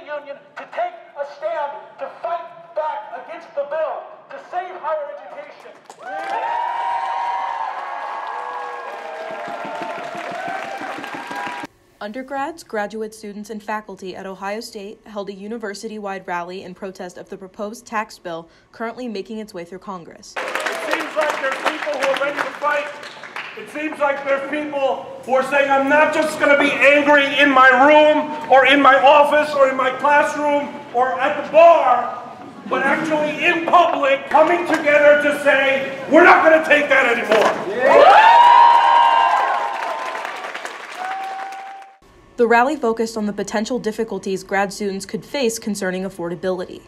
the union, to take a stand, to fight back against the bill, to save higher education. Undergrads, graduate students, and faculty at Ohio State held a university-wide rally in protest of the proposed tax bill currently making its way through Congress. It seems like there are people who are ready to fight. It seems like there are people who are saying, I'm not just going to be angry in my room or in my office or in my classroom or at the bar, but actually in public, coming together to say, we're not going to take that anymore. Yeah. The rally focused on the potential difficulties grad students could face concerning affordability.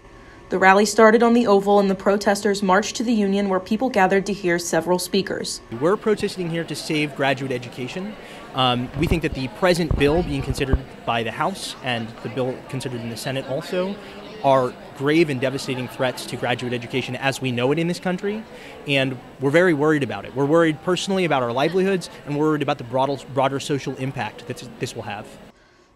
The rally started on the Oval and the protesters marched to the Union where people gathered to hear several speakers. We're protesting here to save graduate education. We think that the present bill being considered by the House and the bill considered in the Senate also are grave and devastating threats to graduate education as we know it in this country, and we're very worried about it. We're worried personally about our livelihoods, and we're worried about the broader social impact that this will have.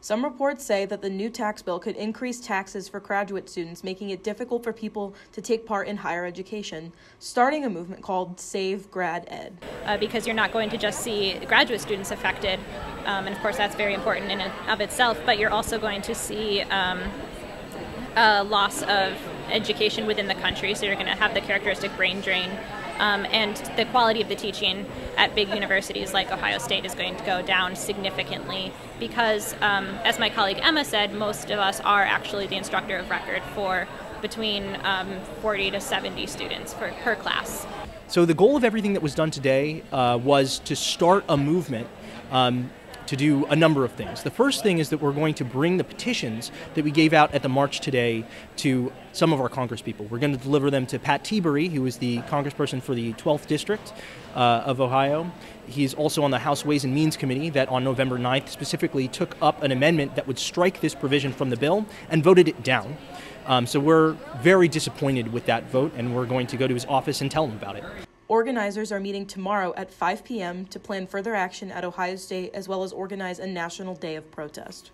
Some reports say that the new tax bill could increase taxes for graduate students, making it difficult for people to take part in higher education, starting a movement called Save Grad Ed. Because you're not going to just see graduate students affected, and of course that's very important in and of itself, but you're also going to see loss of education within the country, so you're going to have the characteristic brain drain, and the quality of the teaching at big universities like Ohio State is going to go down significantly because, as my colleague Emma said, most of us are actually the instructor of record for between 40 to 70 students per class. So the goal of everything that was done today was to start a movement to do a number of things. The first thing is that we're going to bring the petitions that we gave out at the march today to some of our congresspeople. We're going to deliver them to Pat Tiberi, who is the congressperson for the 12th District of Ohio. He's also on the House Ways and Means Committee that on November 9th specifically took up an amendment that would strike this provision from the bill and voted it down. So we're very disappointed with that vote, and we're going to go to his office and tell him about it. Organizers are meeting tomorrow at 5 p.m. to plan further action at Ohio State as well as organize a national day of protest.